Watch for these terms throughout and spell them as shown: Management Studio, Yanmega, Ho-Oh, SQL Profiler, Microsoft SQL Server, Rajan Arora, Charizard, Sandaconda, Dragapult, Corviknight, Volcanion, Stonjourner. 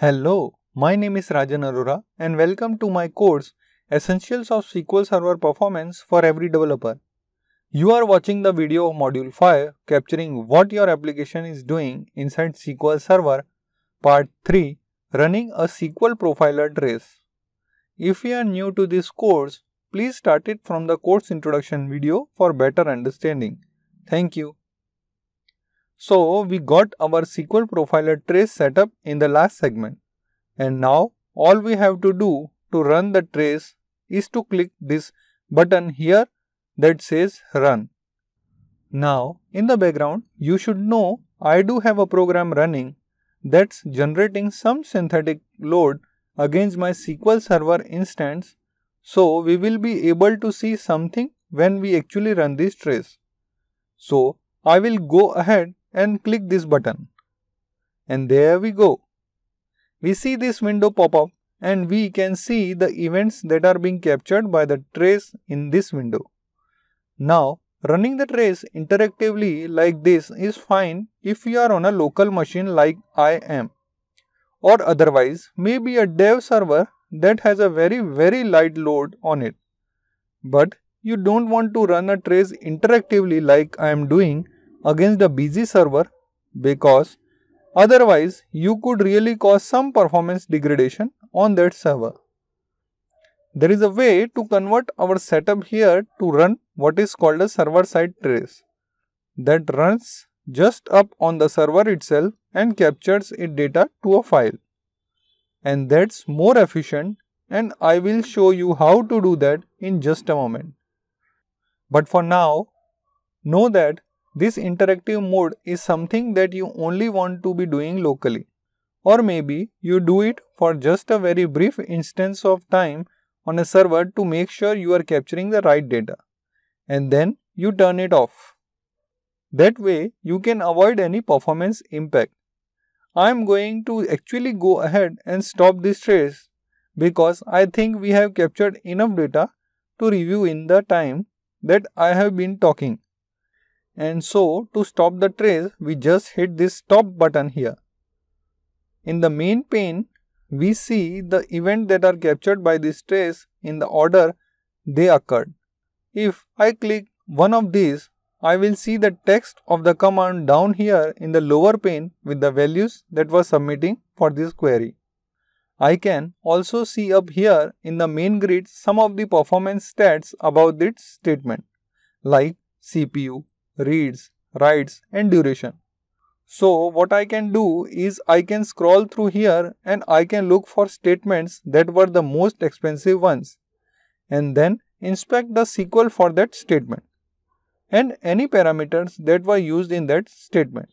Hello, my name is Rajan Arora and welcome to my course Essentials of SQL Server Performance for Every Developer. You are watching the video of Module 5 Capturing What Your Application is Doing Inside SQL Server Part 3 Running a SQL Profiler Trace. If you are new to this course, please start it from the course introduction video for better understanding. Thank you. So, we got our SQL Profiler trace set up in the last segment, and now all we have to do to run the trace is to click this button here that says Run. Now, in the background, you should know I do have a program running that's generating some synthetic load against my SQL Server instance, so we will be able to see something when we actually run this trace. So, I will go ahead and click this button. And there we go. We see this window pop up and we can see the events that are being captured by the trace in this window. Now, running the trace interactively like this is fine if you are on a local machine like I am. Or otherwise, maybe a dev server that has a very light load on it. But you don't want to run a trace interactively like I am doing against a busy server, because otherwise you could really cause some performance degradation on that server. There is a way to convert our setup here to run what is called a server-side trace that runs just up on the server itself and captures its data to a file. And that's more efficient, and I will show you how to do that in just a moment. But for now, know that this interactive mode is something that you only want to be doing locally, or maybe you do it for just a very brief instance of time on a server to make sure you are capturing the right data, and then you turn it off. That way you can avoid any performance impact. I am going to actually go ahead and stop this trace because I think we have captured enough data to review in the time that I have been talking. And so, to stop the trace, we just hit this stop button here. In the main pane, we see the events that are captured by this trace in the order they occurred. If I click one of these, I will see the text of the command down here in the lower pane with the values that were submitting for this query. I can also see up here in the main grid some of the performance stats about this statement, like CPU, reads, writes, and duration. So what I can do is I can scroll through here and I can look for statements that were the most expensive ones, and then inspect the SQL for that statement and any parameters that were used in that statement.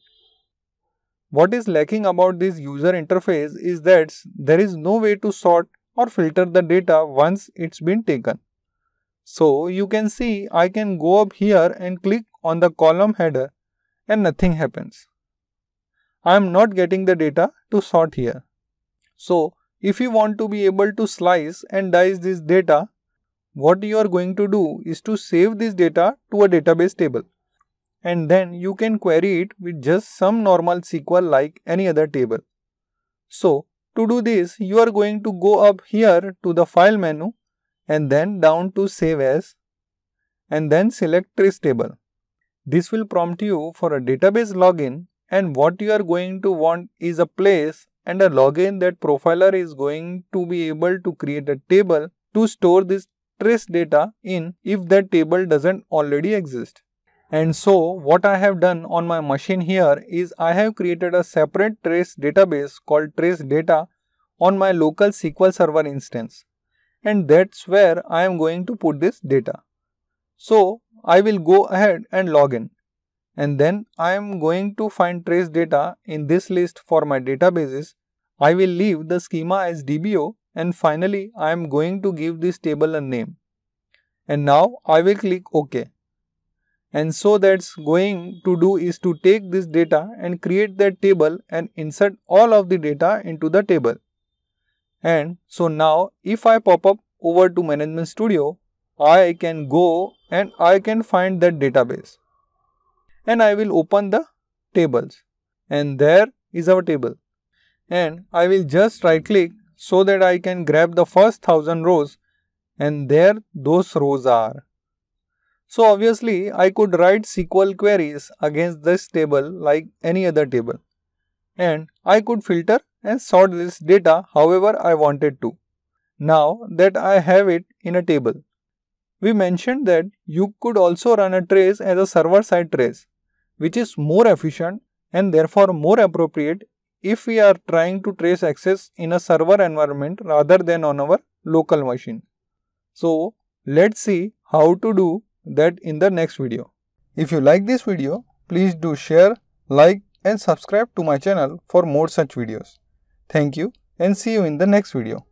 What is lacking about this user interface is that there is no way to sort or filter the data once it's been taken. So you can see I can go up here and click on the column header and nothing happens. I am not getting the data to sort here. So if you want to be able to slice and dice this data, what you are going to do is to save this data to a database table. And then you can query it with just some normal SQL like any other table. So, to do this, you are going to go up here to the File menu and then down to Save As and then select Trace Table. This will prompt you for a database login, and what you are going to want is a place and a login that Profiler is going to be able to create a table to store this trace data in if that table doesn't already exist. And so what I have done on my machine here is I have created a separate trace database called trace data on my local SQL Server instance. And that's where I am going to put this data. So I will go ahead and log in. And then I am going to find trace data in this list for my databases. I will leave the schema as DBO, and finally I am going to give this table a name. And now I will click OK. And so that's going to do is to take this data and create that table and insert all of the data into the table. And so now if I pop up over to Management Studio, I can go and I can find that database. And I will open the tables. And there is our table. and I will just right click so that I can grab the first 1000 rows, and there those rows are. So obviously I could write SQL queries against this table like any other table, and I could filter and sort this data however I wanted to. Now that I have it in a table. We mentioned that you could also run a trace as a server-side trace, which is more efficient and therefore more appropriate if we are trying to trace access in a server environment rather than on our local machine. So let's see how to do that in the next video. If you like this video, please do share, like and subscribe to my channel for more such videos. Thank you and see you in the next video.